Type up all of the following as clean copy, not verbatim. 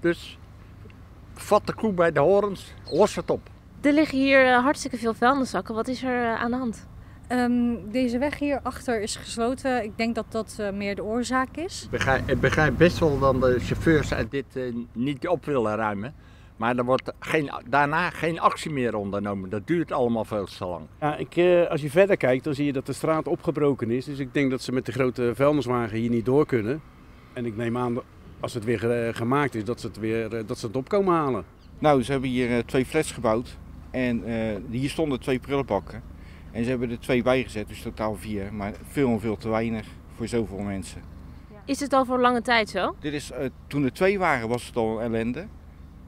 Dus vat de koe bij de horens, los het op. Er liggen hier hartstikke veel vuilniszakken. Wat is er aan de hand? Deze weg hierachter is gesloten. Ik denk dat dat meer de oorzaak is. Ik begrijp best wel dat de chauffeurs dit niet op willen ruimen. Maar er wordt daarna geen actie meer ondernomen. Dat duurt allemaal veel te lang. Ja, als je verder kijkt, dan zie je dat de straat opgebroken is. Dus ik denk dat ze met de grote vuilniswagen hier niet door kunnen. En ik neem aan, als het weer gemaakt is, dat ze het op komen halen. Nou, ze hebben hier 2 flats gebouwd. En hier stonden 2 prullenbakken. En ze hebben er 2 bijgezet, dus totaal 4. Maar veel en veel te weinig voor zoveel mensen. Is het al voor lange tijd zo? Dit is, toen er 2 waren, was het al een ellende.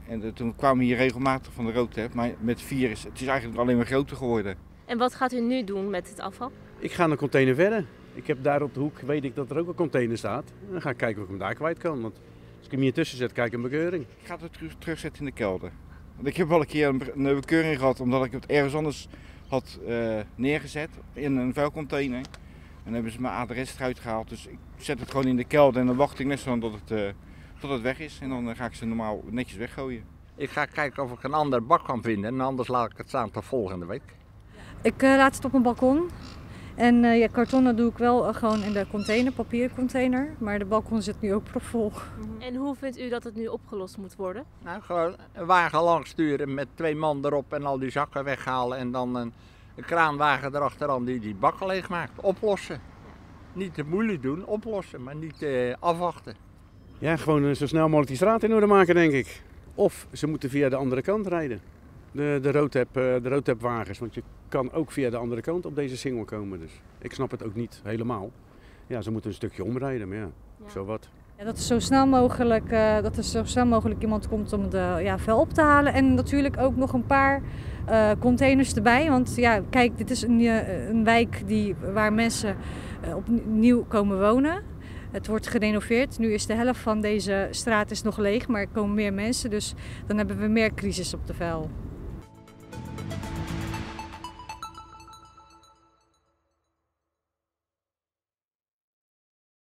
En toen kwamen we hier regelmatig van de roadtap, maar met 4 is het eigenlijk alleen maar groter geworden. En wat gaat u nu doen met het afval? Ik ga naar container verder. Ik heb daar op de hoek, weet ik dat er ook een container staat. Dan ga ik kijken of ik hem daar kwijt kan, want als ik hem hier tussen zet, kijk ik een bekeuring. Ik ga het terugzetten in de kelder. Want ik heb al een keer een bekeuring gehad, omdat ik het ergens anders had neergezet in een vuilcontainer. En dan hebben ze mijn adres eruit gehaald, dus ik zet het gewoon in de kelder en dan wacht ik net zo tot het... Tot het weg is en dan ga ik ze normaal netjes weggooien. Ik ga kijken of ik een andere bak kan vinden en anders laat ik het staan tot volgende week. Ik laat het op mijn balkon en ja, kartonnen doe ik wel gewoon in de container, papiercontainer. Maar de balkon zit nu ook propvol. En hoe vindt u dat het nu opgelost moet worden? Nou, gewoon een wagen lang sturen met 2 man erop en al die zakken weghalen. En dan een kraanwagen erachteraan die die bakken leegmaakt. Oplossen. Niet te moeilijk doen, oplossen, maar niet afwachten. Ja, gewoon zo snel mogelijk die straat in orde maken, denk ik. Of ze moeten via de andere kant rijden. De roadtapwagens, want je kan ook via de andere kant op deze singel komen. Dus ik snap het ook niet helemaal. Ja, ze moeten een stukje omrijden, maar ja. Zo wat. Ja, dat er zo snel mogelijk iemand komt om de vuil op te halen. En natuurlijk ook nog een paar containers erbij. Want ja, kijk, dit is een wijk waar mensen opnieuw komen wonen. Het wordt gerenoveerd. Nu is de helft van deze straat nog leeg, maar er komen meer mensen. Dus dan hebben we meer crisis op de vuil.